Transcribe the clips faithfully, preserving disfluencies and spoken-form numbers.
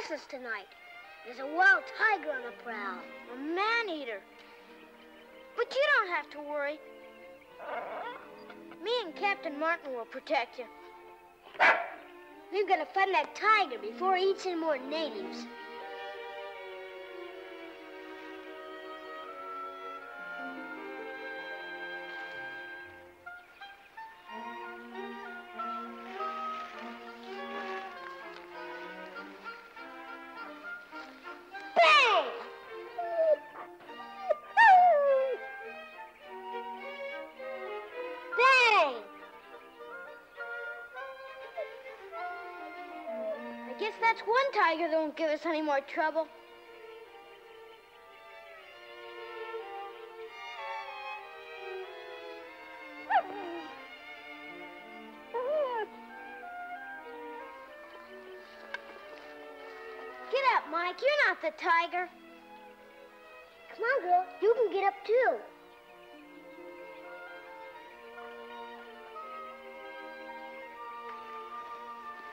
business tonight. There's a wild tiger on the prowl, a man-eater. But you don't have to worry. Me and Captain Martin will protect you. We're gonna find that tiger before he eats any more natives. That's one tiger that won't give us any more trouble. Get up, Mike. You're not the tiger. Come on, girl. You can get up, too.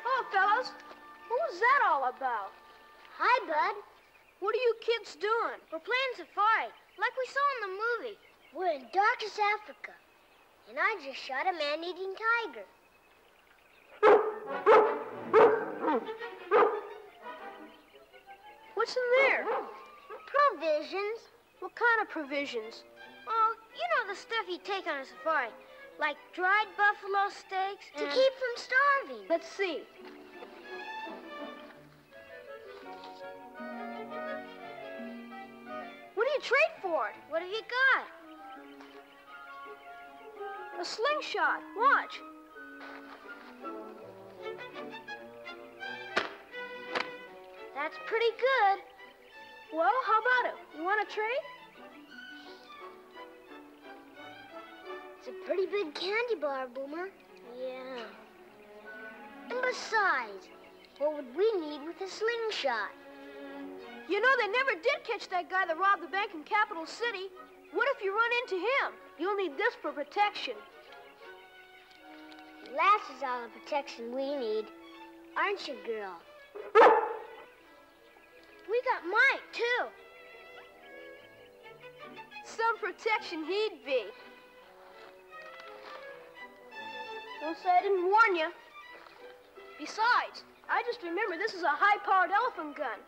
Hello, fellas. What's that all about? Hi, bud. What are you kids doing? We're playing safari, like we saw in the movie. We're in darkest Africa, and I just shot a man-eating tiger. What's in there? Provisions. What kind of provisions? Oh, you know the stuff you take on a safari, like dried buffalo steaks and... to keep from starving. Let's see. Trade for it. What have you got? A slingshot. Watch. That's pretty good. Well, how about it? You want to trade? It's a pretty big candy bar, Boomer. Yeah. And besides, what would we need with a slingshot? You know, they never did catch that guy that robbed the bank in Capital City. What if you run into him? You'll need this for protection. Lassie's all the protection we need. Aren't you, girl? We got Mike, too. Some protection he'd be. Don't say I didn't warn you. Besides, I just remember this is a high-powered elephant gun.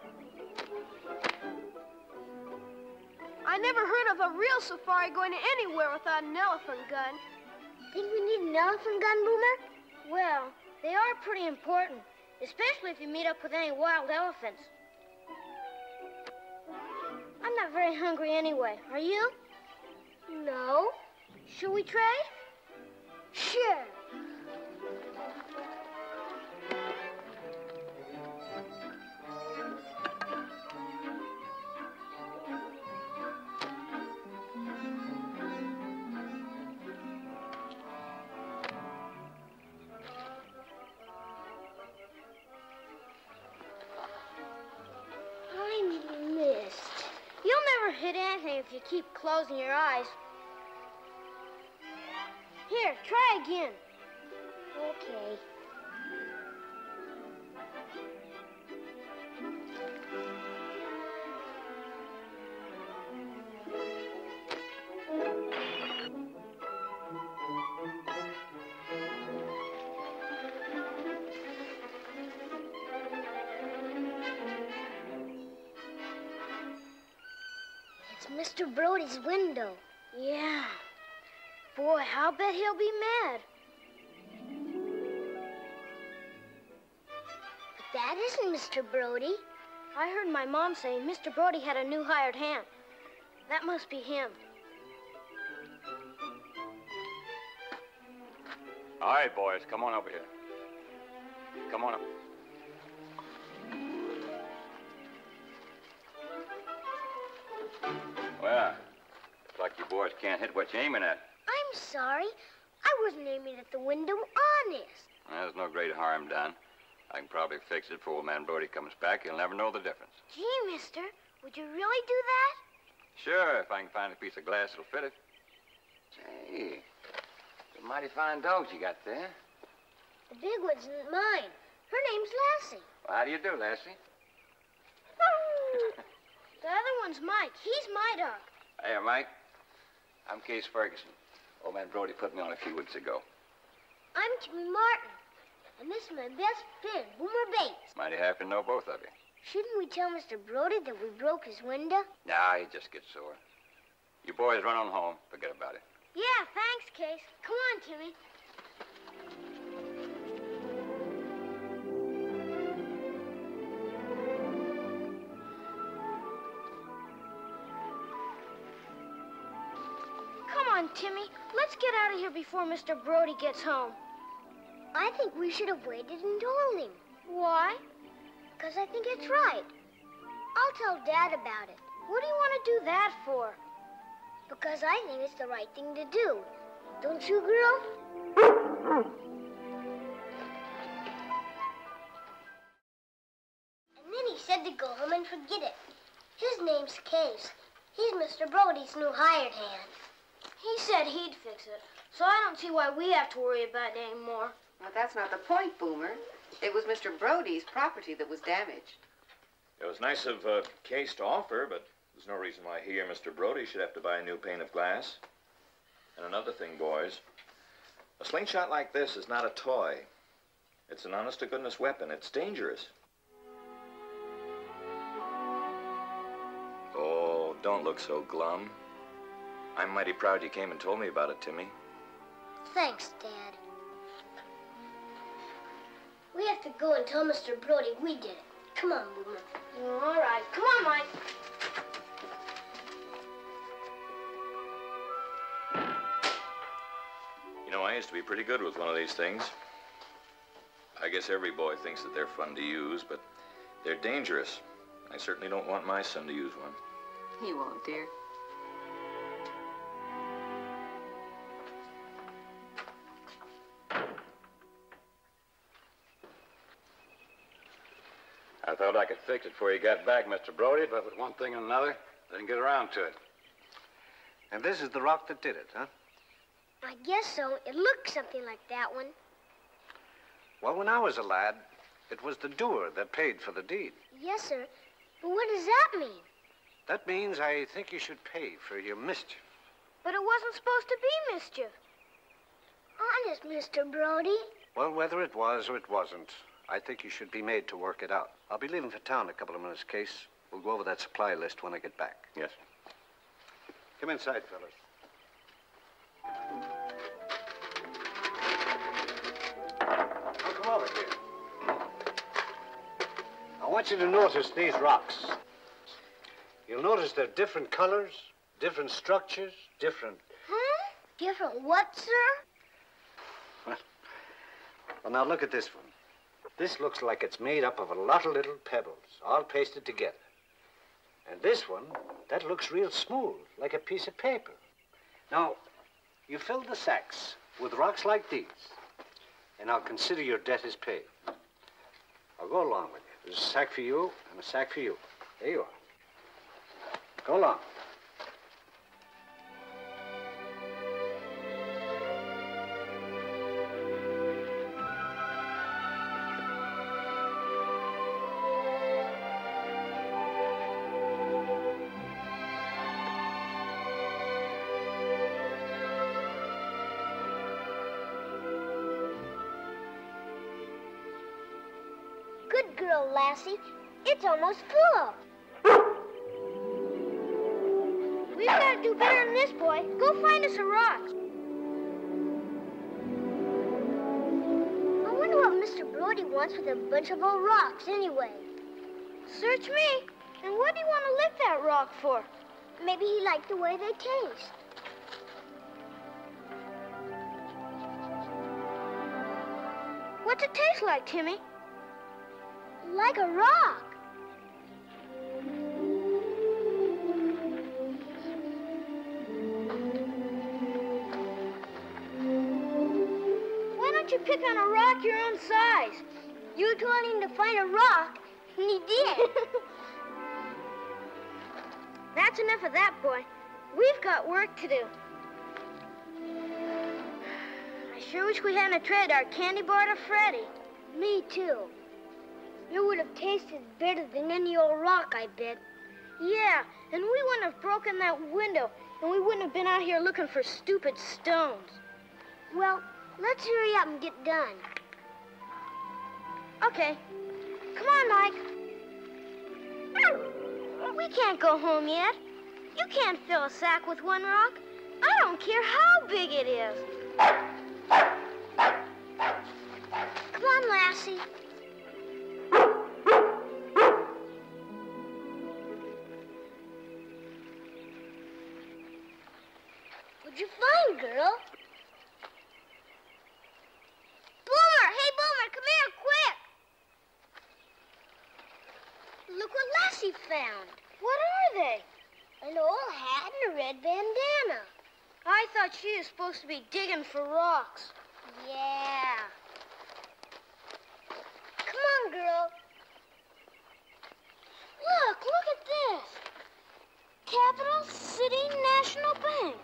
I never heard of a real safari going anywhere without an elephant gun. Think we need an elephant gun, Boomer? Well, they are pretty important, especially if you meet up with any wild elephants. I'm not very hungry anyway, are you? No. Should we trade? Sure. If you keep closing your eyes. Here, try again. Okay. Mister Brody's window. Yeah. Boy, I'll bet he'll be mad. But that isn't Mister Brody. I heard my mom say Mister Brody had a new hired hand. That must be him. All right, boys, come on over here. Come on up. Well, looks like you boys can't hit what you're aiming at. I'm sorry. I wasn't aiming at the window, honest. There's no great harm done. I can probably fix it before old man Brody comes back. He'll never know the difference. Gee, mister, would you really do that? Sure, if I can find a piece of glass that'll fit it. Say, some mighty fine dogs you got there. The big one's mine. Her name's Lassie. Well, how do you do, Lassie? The other one's Mike. He's my dog. Hey, Mike. I'm Case Ferguson. Old man Brody put me on a few weeks ago. I'm Timmy Martin. And this is my best friend, Boomer Bates. Mighty happy to know both of you. Shouldn't we tell Mister Brody that we broke his window? Nah, he just gets sore. You boys run on home. Forget about it. Yeah, thanks, Case. Come on, Timmy. Come on, Timmy. Let's get out of here before Mister Brody gets home. I think we should have waited and told him. Why? Because I think it's right. I'll tell Dad about it. What do you want to do that for? Because I think it's the right thing to do. Don't you, girl? And then he said to go home and forget it. His name's Case. He's Mister Brody's new hired hand. He said he'd fix it, so I don't see why we have to worry about it anymore. Well, that's not the point, Boomer. It was Mister Brody's property that was damaged. It was nice of uh, Case to offer, but there's no reason why he or Mister Brody should have to buy a new pane of glass. And another thing, boys, a slingshot like this is not a toy. It's an honest-to-goodness weapon. It's dangerous. Oh, don't look so glum. I'm mighty proud you came and told me about it, Timmy. Thanks, Dad. We have to go and tell Mister Brody we did it. Come on, Boomer. All right. Come on, Mike. You know, I used to be pretty good with one of these things. I guess every boy thinks that they're fun to use, but they're dangerous. I certainly don't want my son to use one. He won't, dear. I thought I could fix it before you got back, Mister Brody, but with one thing and another, didn't get around to it. And this is the rock that did it, huh? I guess so. It looked something like that one. Well, when I was a lad, it was the doer that paid for the deed. Yes, sir. But what does that mean? That means I think you should pay for your mischief. But it wasn't supposed to be mischief. Honest, Mister Brody. Well, whether it was or it wasn't, I think you should be made to work it out. I'll be leaving for town in a couple of minutes, Case. We'll go over that supply list when I get back. Yes, sir. Come inside, fellas. Now, come over here. I want you to notice these rocks. You'll notice they're different colors, different structures, different... Huh? Different what, sir? Well, well, now look at this one. This looks like it's made up of a lot of little pebbles, all pasted together. And this one, that looks real smooth, like a piece of paper. Now, you fill the sacks with rocks like these, and I'll consider your debt is paid. I'll go along with you. There's a sack for you and a sack for you. There you are. Go along. Girl, Lassie, it's almost full. We've got to do better than this, boy. Go find us a rock. I wonder what Mister Brody wants with a bunch of old rocks, anyway. Search me. And what do you want to lick that rock for? Maybe he liked the way they taste. What's it taste like, Timmy? Like a rock. Why don't you pick on a rock your own size? You told him to find a rock, and he did. That's enough of that, boy. We've got work to do. I sure wish we hadn't traded our candy bar to Freddy. Me too. It would have tasted better than any old rock, I bet. Yeah, and we wouldn't have broken that window, and we wouldn't have been out here looking for stupid stones. Well, let's hurry up and get done. Okay. Come on, Mike. We can't go home yet. You can't fill a sack with one rock. I don't care how big it is. Come on, Lassie. What'd you find, girl? Boomer! Hey, Boomer, come here, quick! Look what Lassie found. What are they? An old hat and a red bandana. I thought she was supposed to be digging for rocks. Yeah. Come on, girl. Look, look at this. Capital City National Bank.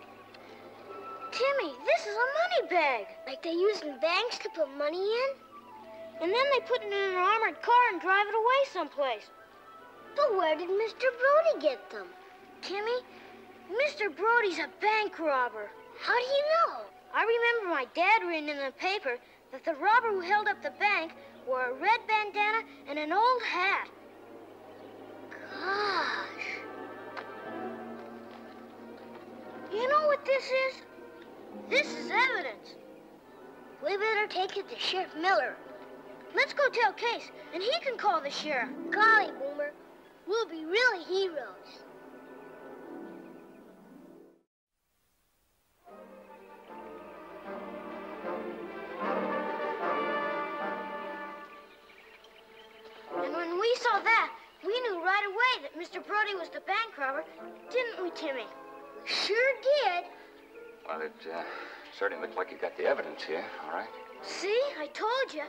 Timmy, this is a money bag. Like they use in banks to put money in? And then they put it in an armored car and drive it away someplace. But where did Mister Brody get them? Timmy, Mister Brody's a bank robber. How do you know? I remember my dad reading in the paper that the robber who held up the bank wore a red bandana and an old hat. Gosh. You know what this is? This is evidence. We better take it to Sheriff Miller. Let's go tell Case, and he can call the sheriff. Golly, Boomer, we'll be really heroes. That Mister Brody was the bank robber, didn't we, Timmy? Sure did. Well, it uh, certainly looked like you got the evidence here, all right? See? I told you.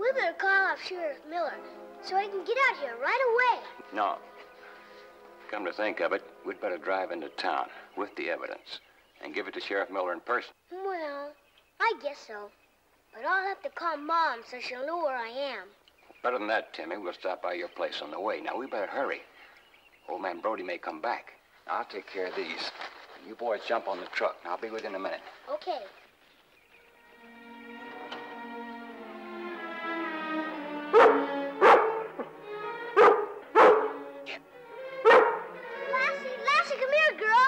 We better call off Sheriff Miller so I can get out here right away. No. Come to think of it, we'd better drive into town with the evidence and give it to Sheriff Miller in person. Well, I guess so. But I'll have to call Mom so she'll know where I am. Better than that, Timmy. We'll stop by your place on the way. Now, we better hurry. Old man Brody may come back. I'll take care of these. You boys jump on the truck, and I'll be within a minute. Okay. Lassie, Lassie, come here, girl.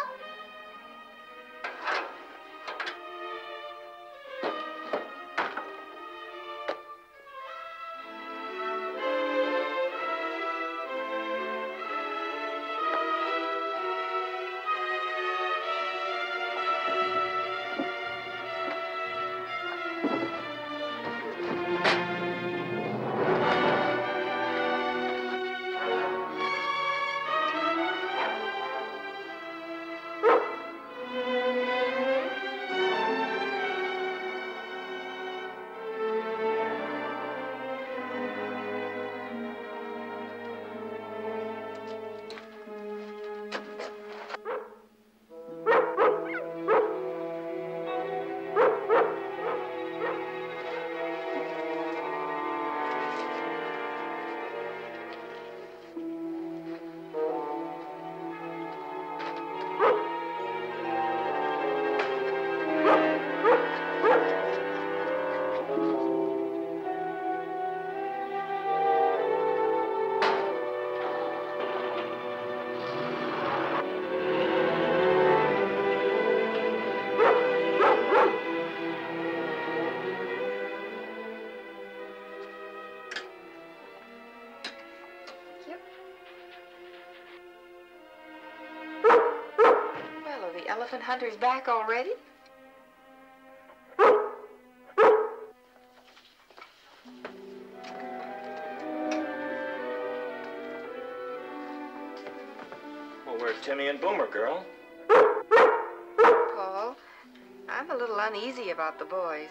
Elephant hunter's back already? Well, where's Timmy and Boomer, girl? Paul, I'm a little uneasy about the boys.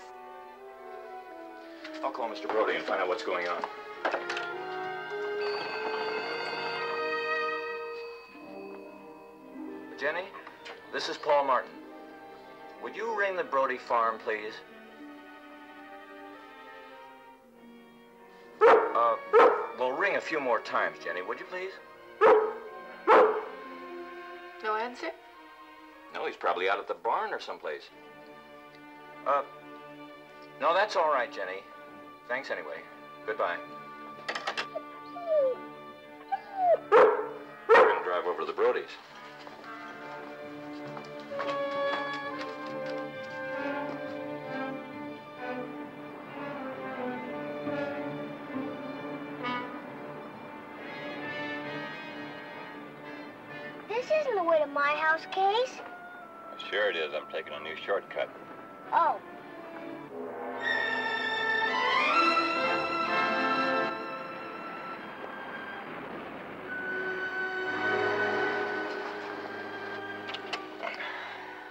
I'll call Mister Brody and find out what's going on. Jenny? This is Paul Martin. Would you ring the Brody farm, please? Uh... We'll ring a few more times, Jenny, would you please? No answer? No, he's probably out at the barn or someplace. Uh, no, that's all right, Jenny. Thanks anyway. Goodbye. We're gonna drive over to the Brody's. To my house, Case? Sure it is. I'm taking a new shortcut. Oh.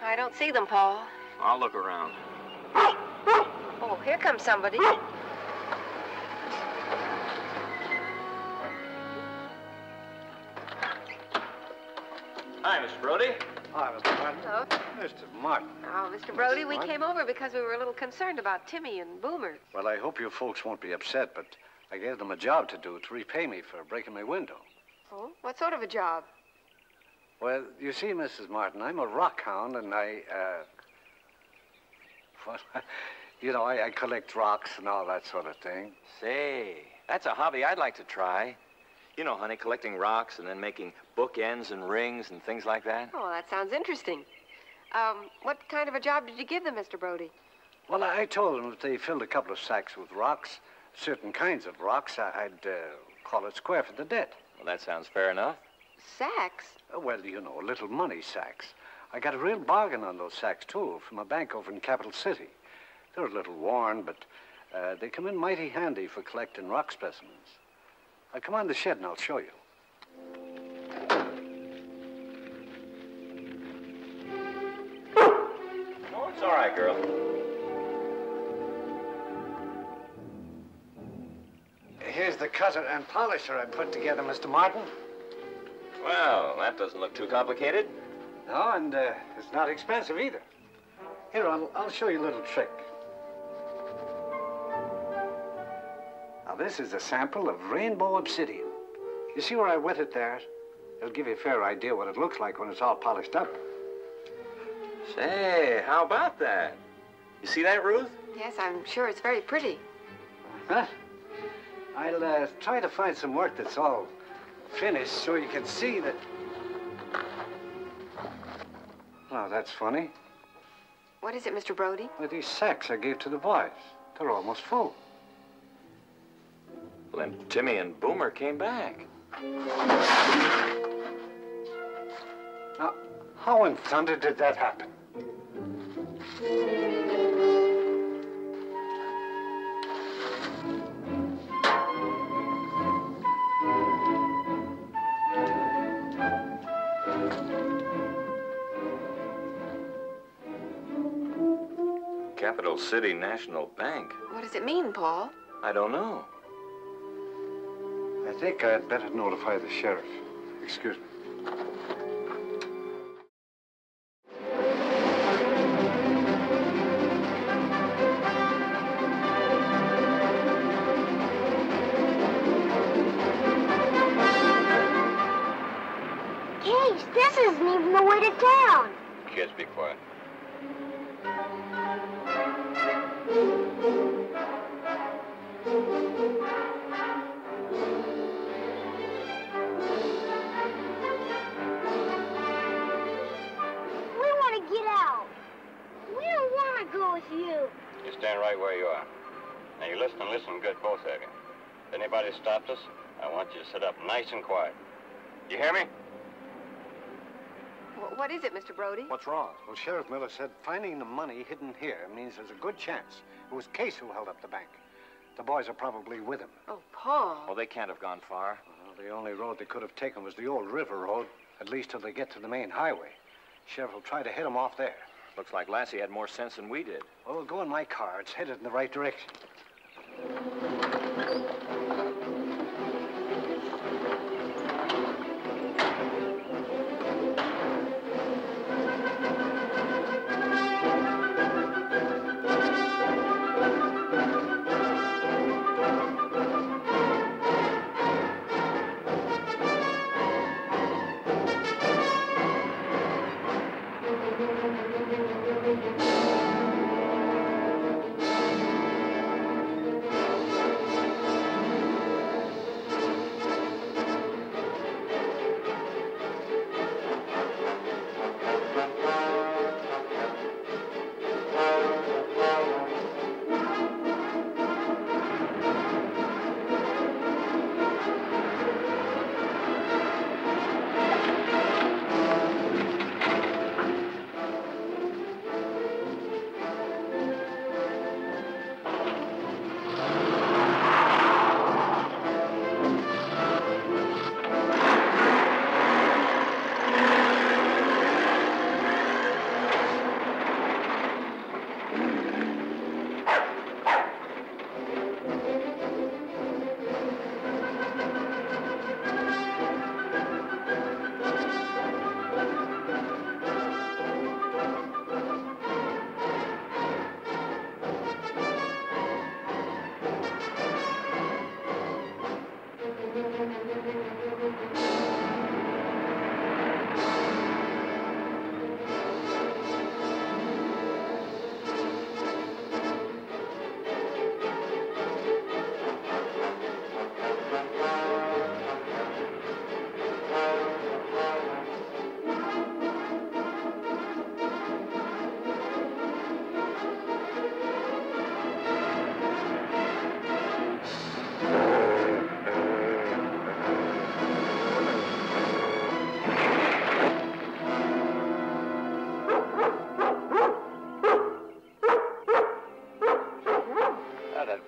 I don't see them, Paul. I'll look around. Oh, here comes somebody. Hi, Mister Brody. Hi, Mister Martin. Hello. Mister Martin. Oh, Mister Brody, Mister we Martin. came over because we were a little concerned about Timmy and Boomer. Well, I hope you folks won't be upset, but I gave them a job to do to repay me for breaking my window. Oh? What sort of a job? Well, you see, Missus Martin, I'm a rock hound, and I, uh... Well, you know, I, I collect rocks and all that sort of thing. Say, that's a hobby I'd like to try. You know, honey, collecting rocks and then making bookends and rings and things like that. Oh, that sounds interesting. Um, what kind of a job did you give them, Mister Brody? Well, I told them if they filled a couple of sacks with rocks, certain kinds of rocks, I'd uh, call it square for the debt. Well, that sounds fair enough. Sacks? Well, you know, little money sacks. I got a real bargain on those sacks, too, from a bank over in Capital City. They're a little worn, but uh, they come in mighty handy for collecting rock specimens. I'll come on to the shed and I'll show you. Oh, it's all right, girl. Here's the cutter and polisher I put together, Mister Martin. Well, that doesn't look too complicated. No, and uh, it's not expensive either. Here, I'll, I'll show you a little trick. This is a sample of rainbow obsidian. You see where I wet it there? It'll give you a fair idea what it looks like when it's all polished up. Say, how about that? You see that, Ruth? Yes, I'm sure it's very pretty. Huh? I'll uh, try to find some work that's all finished so you can see that... Oh, that's funny. What is it, Mister Brody? Well, these sacks I gave to the boys. They're almost full. Well, then Timmy and Boomer came back. Now, how in thunder did that happen? Capital City National Bank. What does it mean, Paul? I don't know. I think I'd better notify the sheriff. Excuse me. Case, this isn't even the way to town. Kids, be quiet. Stand right where you are. Now, you listen and listen good, both of you. If anybody stops us, I want you to sit up nice and quiet. You hear me? What is it, Mister Brody? What's wrong? Well, Sheriff Miller said finding the money hidden here means there's a good chance it was Case who held up the bank. The boys are probably with him. Oh, Paul. Well, they can't have gone far. Well, the only road they could have taken was the old river road, at least till they get to the main highway. Sheriff will try to head them off there. Looks like Lassie had more sense than we did. Well, we'll go in my car. It's headed in the right direction.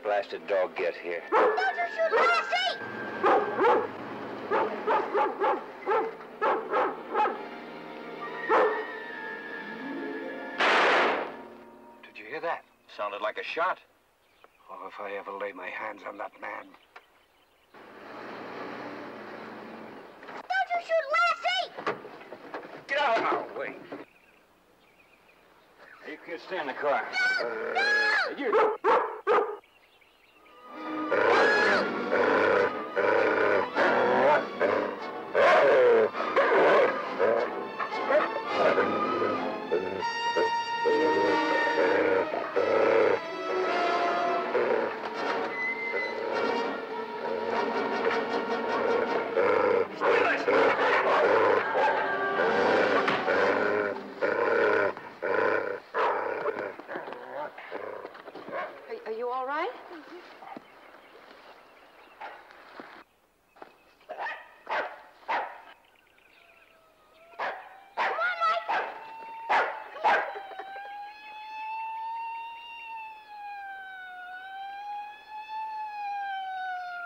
blasted dog get here? Don't you shoot Lassie! Did you hear that? Sounded like a shot. Oh, if I ever lay my hands on that man. Don't you shoot Lassie! Get out of our way. You can stay in the car. No! No! You...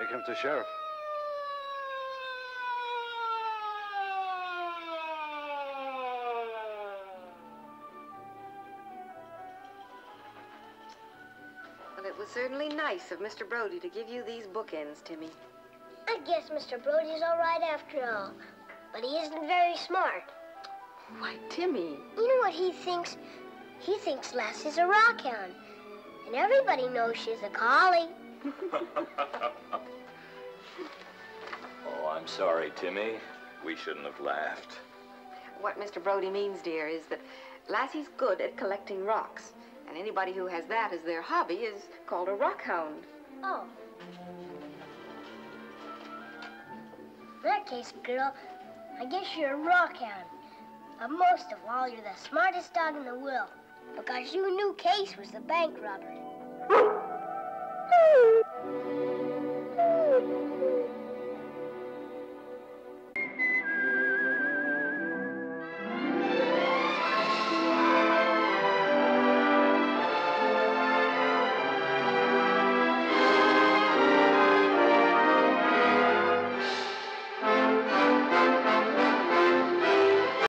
Here comes the sheriff. Well, it was certainly nice of Mister Brody to give you these bookends, Timmy. I guess Mister Brody's all right after all, but he isn't very smart. Why, Timmy? You know what he thinks? He thinks Lassie's a rockhound, and everybody knows she's a collie. Oh, I'm sorry, Timmy. We shouldn't have laughed. What Mister Brody means, dear, is that Lassie's good at collecting rocks, and anybody who has that as their hobby is called a rockhound. Oh. In that case, girl, I guess you're a rockhound. But most of all, you're the smartest dog in the world, because you knew Case was the bank robber.